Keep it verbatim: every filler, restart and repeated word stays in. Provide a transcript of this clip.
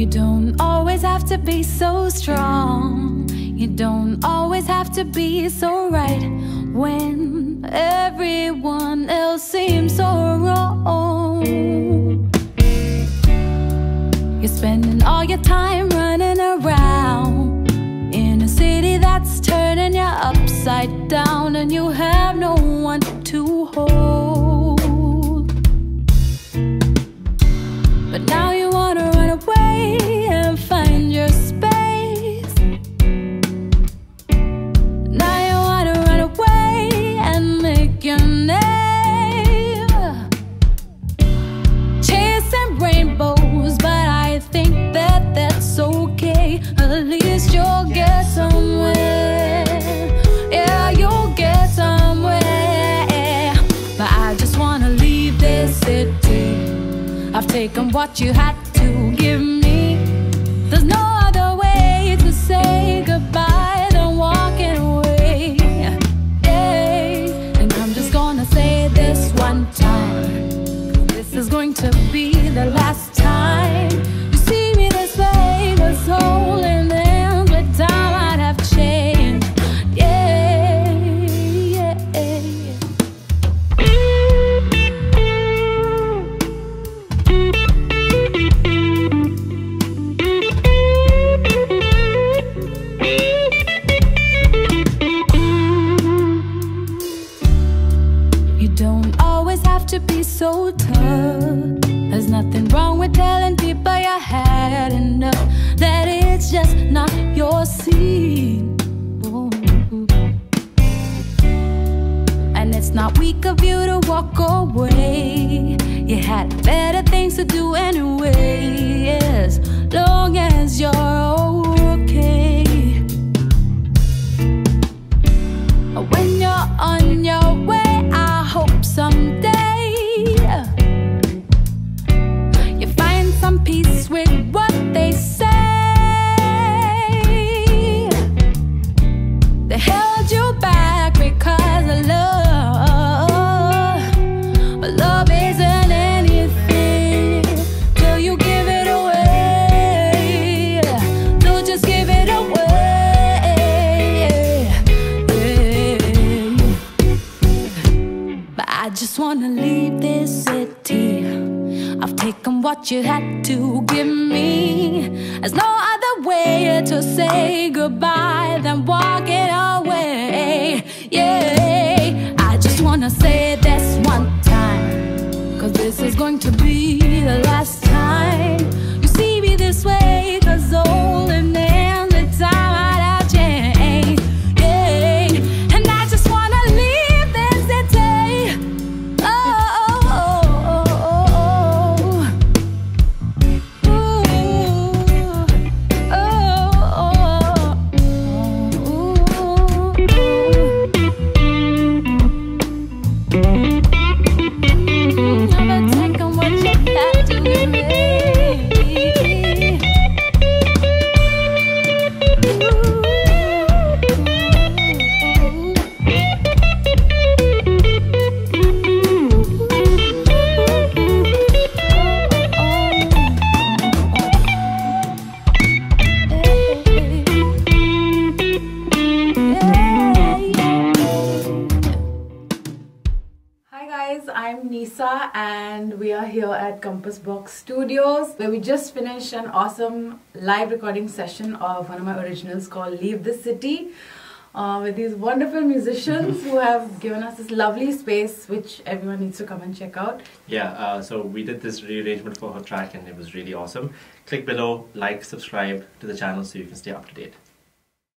You don't always have to be so strong. You don't always have to be so right when everyone else seems so wrong. You're spending all your time running around in a city that's turning you upside down, and you have no one to hold. At least you'll get somewhere. Yeah, you'll get somewhere. But I just wanna leave this city. I've taken what you had to give me. There's no other way to say goodbye than walking away. Hey, and I'm just gonna say this one time. This is going to be the last time you see me this way, this whole so tough. There's nothing wrong with telling people you had enough, that it's just not your scene. Ooh. And it's not weak of you to walk away. You had better things to do anyway. As long as you're okay. When you're on your way, I hope someday some peace with what they say. They held you back because of love, but love isn't anything till you give it away. Don't just give it away. But I just wanna leave this city. I've taken what you had to give me. There's no other way to say goodbye than walking away. Yeah, I just wanna say this one time, 'cause this is going to be the last time you see me this way, 'cause only now the time I'd have changed. Yeah, and I just wanna leave this city. Oh, and we are here at Compass Box Studios, where we just finished an awesome live recording session of one of my originals called Leave This City, uh, with these wonderful musicians who have given us this lovely space which everyone needs to come and check out. Yeah, uh, so we did this rearrangement for her track and it was really awesome. Click below, like, subscribe to the channel so you can stay up to date.